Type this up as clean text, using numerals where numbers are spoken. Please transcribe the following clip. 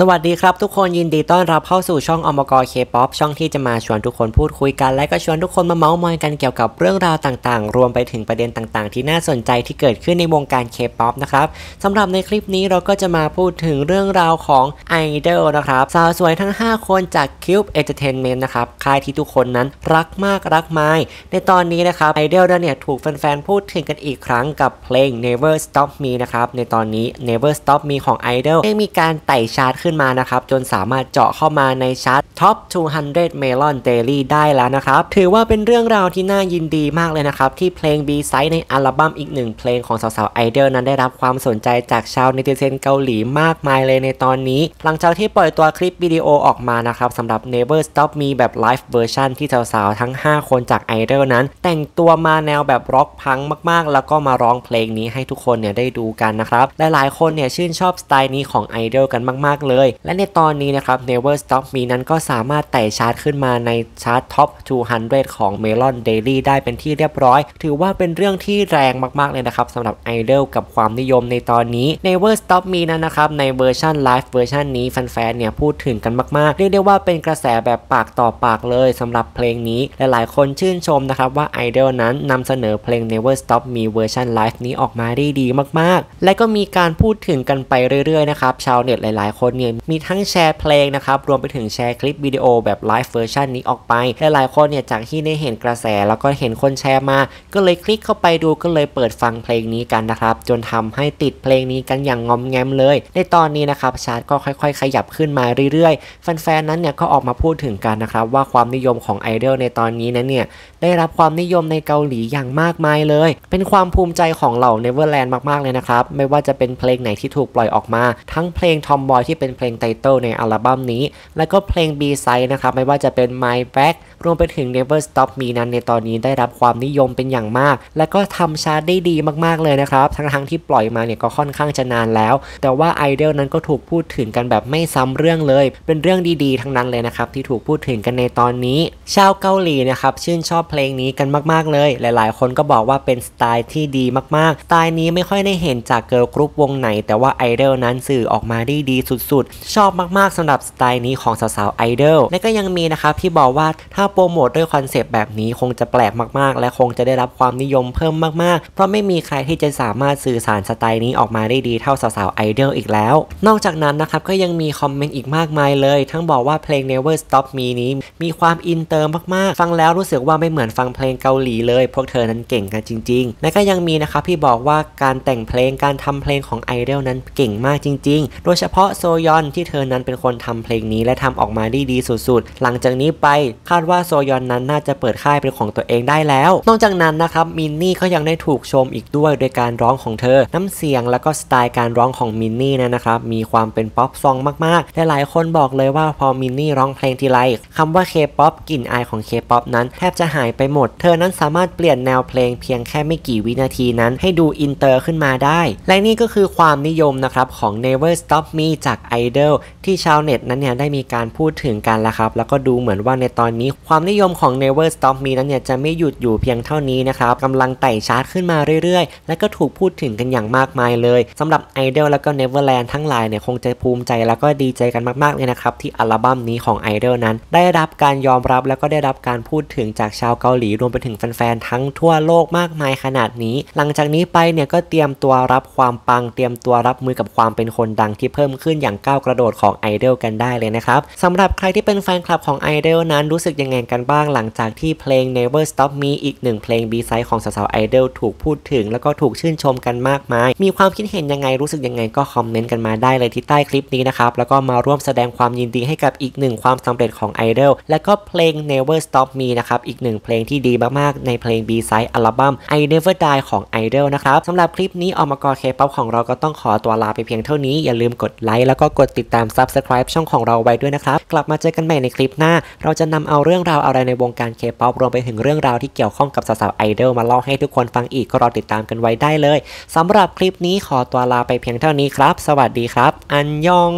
สวัสดีครับทุกคนยินดีต้อนรับเข้าสู่ช่องอมกเคป๊อปช่องที่จะมาชวนทุกคนพูดคุยกันและก็ชวนทุกคนมาเมาท์มอยกันเกี่ยวกับเรื่องราวต่างๆรวมไปถึงประเด็นต่างๆที่น่าสนใจที่เกิดขึ้นในวงการเคป๊อปนะครับสำหรับในคลิปนี้เราก็จะมาพูดถึงเรื่องราวของไอดอลนะครับสาวสวยทั้ง5คนจาก Cube Entertainment นะครับค่ายที่ทุกคนนั้นรักมากรักไม้ในตอนนี้นะครับไอดอลเนี่ยถูกแฟนๆพูดถึงกันอีกครั้งกับเพลง Never Stop Me นะครับในตอนนี้ Never Stop Me ของไอดอลได้มีการไต่ชาร์ตขึ้นมานะครับจนสามารถเจาะเข้ามาในชาร์ต Top 200 Melon Daily ได้แล้วนะครับถือว่าเป็นเรื่องราวที่น่ายินดีมากเลยนะครับที่เพลง B-Side ในอัลบั้มอีกหนึ่งเพลงของสาวๆไอดอลนั้นได้รับความสนใจจากชาวเนติเซนเกาหลีมากมายเลยในตอนนี้หลังจากที่ปล่อยตัวคลิปวิดีโอออกมานะครับสำหรับ Never Stop Me แบบ Live Version ที่สาวๆทั้ง5คนจากไอดอลนั้นแต่งตัวมาแนวแบบร็อกพังมากๆแล้วก็มาร้องเพลงนี้ให้ทุกคนเนี่ยได้ดูกันนะครับหลายๆคนเนี่ยชื่นชอบสไตล์นี้ของไอดอลกันมากๆเลยและในตอนนี้นะครับ Never Stop Me นั้นก็สามารถไต่ชาร์ตขึ้นมาในชาร์ต Top 200 ของ Melon Daily ได้เป็นที่เรียบร้อยถือว่าเป็นเรื่องที่แรงมากๆเลยนะครับสำหรับไอดอลกับความนิยมในตอนนี้ Never Stop Me นั้นนะครับในเวอร์ชัน Live เวอร์ชันนี้แฟนๆเนี่ยพูดถึงกันมากๆเรียกได้ว่าเป็นกระแสแบบปากต่อปากเลยสำหรับเพลงนี้หลายๆคนชื่นชมนะครับว่าไอดอลนั้นนำเสนอเพลง Never Stop Me เวอร์ชัน Live นี้ออกมาได้ดีมากๆและก็มีการพูดถึงกันไปเรื่อยๆนะครับชาวเน็ตหลายๆคนเนี่ยมีทั้งแชร์เพลงนะครับรวมไปถึงแชร์คลิปวิดีโอแบบไลฟ์เวอร์ชันนี้ออกไปหลายคนเนี่ยจากที่ได้เห็นกระแสแล้วก็เห็นคนแชร์มาก็เลยคลิกเข้าไปดูก็เลยเปิดฟังเพลงนี้กันนะครับจนทำให้ติดเพลงนี้กันอย่างงอมแงมเลยในตอนนี้นะครับชาร์ตก็ค่อยๆขยับขึ้นมาเรื่อยๆแฟนๆนั้นเนี่ยก็ออกมาพูดถึงกันนะครับว่าความนิยมของไอดอลในตอนนี้นั้นเนี่ยได้รับความนิยมในเกาหลีอย่างมากมายเลยเป็นความภูมิใจของเหล่า Neverland มากๆเลยนะครับไม่ว่าจะเป็นเพลงไหนที่ถูกปล่อยออกมาทั้งเพลง Tomboy ที่เป็นเพลงไตเติลในอัลบั้มนี้แล้วก็เพลง B-Side นะครับไม่ว่าจะเป็น My BAG รวมไปถึง Never Stop Me นั้นในตอนนี้ได้รับความนิยมเป็นอย่างมากและก็ทำชาร์ตได้ดีมากๆเลยนะครับทั้งที่ปล่อยมาเนี่ยก็ค่อนข้างจะนานแล้วแต่ว่าไอดอลนั้นก็ถูกพูดถึงกันแบบไม่ซ้ำเรื่องเลยเป็นเรื่องดีๆทั้งนั้นเลยนะครับที่ถูกพูดถึงกันในตอนนี้ชาวเกาหลีนะครับชื่นชอบเพลงนี้กันมากๆเลยหลายๆคนก็บอกว่าเป็นสไตล์ที่ดีมากๆสไตล์นี้ไม่ค่อยได้เห็นจากเกิร์ลกรุ๊ปวงไหนแต่ว่าไอดอลนั้นสื่อออกมาได้ดีสุดๆชอบมากๆสำหรับสไตล์นี้ของสาวๆไอดอลและก็ยังมีนะครับที่บอกว่าถ้าโปรโมทด้วยคอนเซปต์แบบนี้คงจะแปลกมากๆและคงจะได้รับความนิยมเพิ่มมากๆเพราะไม่มีใครที่จะสามารถสื่อสารสไตล์นี้ออกมาได้ดีเท่าสาวๆไอดอลอีกแล้วนอกจากนั้นนะครับก็ยังมีคอมเมนต์อีกมากมายเลยทั้งบอกว่าเพลง Never Stop Me นี้มีความอินเตอร์มากๆฟังแล้วรู้สึกว่าไม่เหมือนฟังเพลงเกาหลีเลยพวกเธอนั้นเก่งกันจริงๆและก็ยังมีนะครับที่บอกว่าการแต่งเพลงการทำเพลงของไอดอลนั้นเก่งมากจริงๆโดยเฉพาะโซยอนที่เธอนั้นเป็นคนทำเพลงนี้และทำออกมาได้ดีสุดๆหลังจากนี้ไปคาดว่าโซยอนนั้นน่าจะเปิดค่ายเป็นของตัวเองได้แล้วนอกจากนั้นนะครับมินนี่ก็ยังได้ถูกชมอีกด้วยโดยการร้องของเธอน้ำเสียงแล้วก็สไตล์การร้องของมินนี่นะครับมีความเป็นป๊อปซองมากๆหลายคนบอกเลยว่าพอมินนี่ร้องเพลงทีไรคำว่า K-POP กลิ่นอายของ K-POP นั้นแทบจะหายไปหมดเธอนั้นสามารถเปลี่ยนแนวเพลงเพียงแค่ไม่กี่วินาทีนั้นให้ดูอินเตอร์ขึ้นมาได้และนี่ก็คือความนิยมนะครับของ Never Stop Me จากไอดอลที่ชาวเน็ตนั้นเนี่ยได้มีการพูดถึงกันแล้วครับแล้วก็ดูเหมือนว่าในตอนนี้ความนิยมของ Never Stop Me นั้นเนี่ยจะไม่หยุดอยู่เพียงเท่านี้นะครับกำลังไต่ชาร์ตขึ้นมาเรื่อยๆและก็ถูกพูดถึงกันอย่างมากมายเลยสำหรับไอดอลแล้วก็ Neverland ทั้งหลายเนี่ยคงจะภูมิใจแล้วก็ดีใจกันมากๆเลยนะครับที่อัลบั้มนี้ของไอดอลนั้นได้รับการยอมรับแล้วก็ได้รับการพูดถึงจากชาวเกาหลีรวมไปถึงแฟนๆทั้งทั่วโลกมากมายขนาดนี้หลังจากนี้ไปเนี่ยก็เตรียมตัวรับความปังเตรียมตัวรับมือกับความเป็นคนดังที่เพิ่มขึ้นอย่างก้าวกระโดดของไอดอลกันได้เลยนะครับสำหรับใครที่เป็นแฟนคลับของไอดอลนั้นรู้สึกยังไงกันบ้างหลังจากที่เพลง Never Stop Me อีกหนึ่งเพลง B-Side ของสาวๆไอดอลถูกพูดถึงแล้วก็ถูกชื่นชมกันมากมายมีความคิดเห็นยังไงรู้สึกยังไงก็คอมเมนต์กันมาได้เลยที่ใต้คลิปนี้นะครับแล้วก็มาร่วมแสดงความยินดีให้กับอีกหนึ่งความสำเร็จของไอดอลและก็เพลง Never Stop Me นะครับอีกหนึ่งเพลงที่ดีมากๆในเพลง B-Side อัลบั้ม I Never Die ของไอดอลนะครับสำหรับคลิปนี้อมกเคป๊อปของเราก็ต้องขอตัวลาไปเพียงเท่านี้อย่าลืมกดไลค์แล้วก็กดติดตาม Subscribe ช่องของเราไว้ด้วยนะครับกลับมาเจอกันใหม่ในคลิปหน้าเราจะนำเอาเรื่องราวอะไรในวงการเคป๊อปรวมไปถึงเรื่องราวที่เกี่ยวข้องกับสาวๆไอดอลมาเล่าให้ทุกคนฟังอีกก็รอติดตามกันไว้ได้เลยสำหรับคลิปนี้ขอตัวลาไปเพียงเท่านี้ครับสวัสดีครับอันยอง